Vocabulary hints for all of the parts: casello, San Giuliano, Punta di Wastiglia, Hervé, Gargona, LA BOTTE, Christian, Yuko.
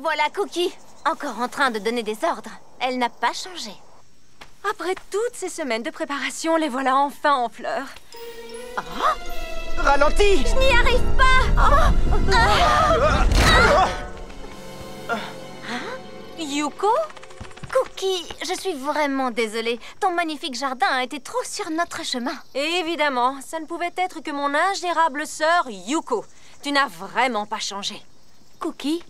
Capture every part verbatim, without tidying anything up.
Voilà Cookie, encore en train de donner des ordres. Elle n'a pas changé. Après toutes ces semaines de préparation, les voilà enfin en fleurs. Oh, ralenti. Je n'y arrive pas. Oh. Ah. Ah. Ah. Hein? Yuko? Cookie, je suis vraiment désolée. Ton magnifique jardin a été trop sur notre chemin. Et évidemment, ça ne pouvait être que mon ingérable sœur Yuko. Tu n'as vraiment pas changé. Cookie,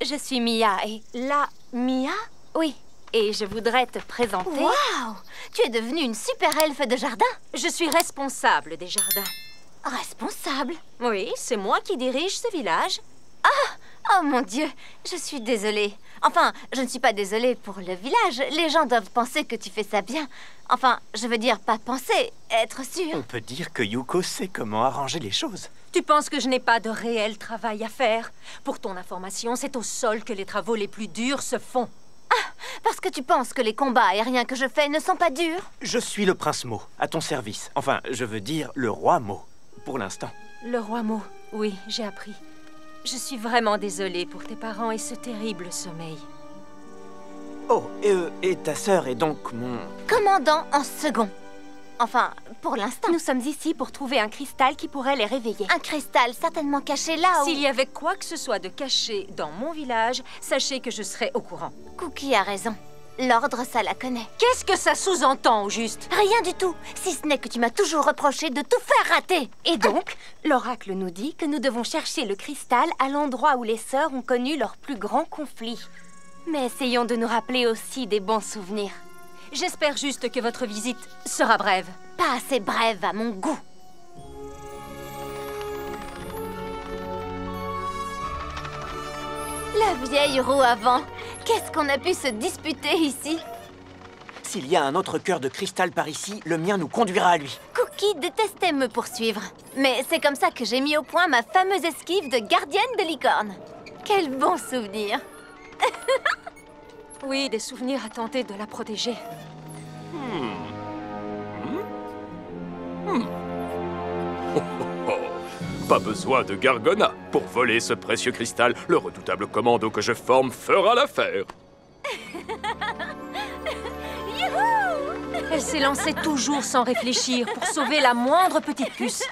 je suis Mia et... La Mia? Oui, et je voudrais te présenter... Waouh! Tu es devenue une super elfe de jardin. Je suis responsable des jardins. Responsable? Oui, c'est moi qui dirige ce village. Ah! Oh mon Dieu, je suis désolée. Enfin, je ne suis pas désolée pour le village. Les gens doivent penser que tu fais ça bien. Enfin, je veux dire pas penser, être sûre. On peut dire que Yuko sait comment arranger les choses. Tu penses que je n'ai pas de réel travail à faire? Pour ton information, c'est au sol que les travaux les plus durs se font. Ah, parce que tu penses que les combats aériens que je fais ne sont pas durs? Je suis le prince Mo, à ton service. Enfin, je veux dire le roi Mo, pour l'instant. Le roi Mo, oui, j'ai appris. Je suis vraiment désolée pour tes parents et ce terrible sommeil. Oh, et, euh, et ta sœur est donc mon... commandant en second. Enfin, pour l'instant. Nous sommes ici pour trouver un cristal qui pourrait les réveiller. Un cristal certainement caché là où... S'il y avait quoi que ce soit de caché dans mon village, sachez que je serai au courant. Cookie a raison. L'ordre, ça la connaît. Qu'est-ce que ça sous-entend, au juste? Rien du tout, si ce n'est que tu m'as toujours reproché de tout faire rater. Et donc, l'oracle nous dit que nous devons chercher le cristal à l'endroit où les sœurs ont connu leur plus grand conflit. Mais essayons de nous rappeler aussi des bons souvenirs. J'espère juste que votre visite sera brève. Pas assez brève à mon goût. La vieille roue avant. Qu'est-ce qu'on a pu se disputer ici? S'il y a un autre cœur de cristal par ici, le mien nous conduira à lui. Cookie détestait me poursuivre. Mais c'est comme ça que j'ai mis au point ma fameuse esquive de gardienne de licorne. Quel bon souvenir. Oui, des souvenirs à tenter de la protéger. Hmm. Hmm. Hmm. Oh, oh, oh. Pas besoin de Gargona pour voler ce précieux cristal. Le redoutable commando que je forme fera l'affaire. Elle s'est lancée toujours sans réfléchir pour sauver la moindre petite puce.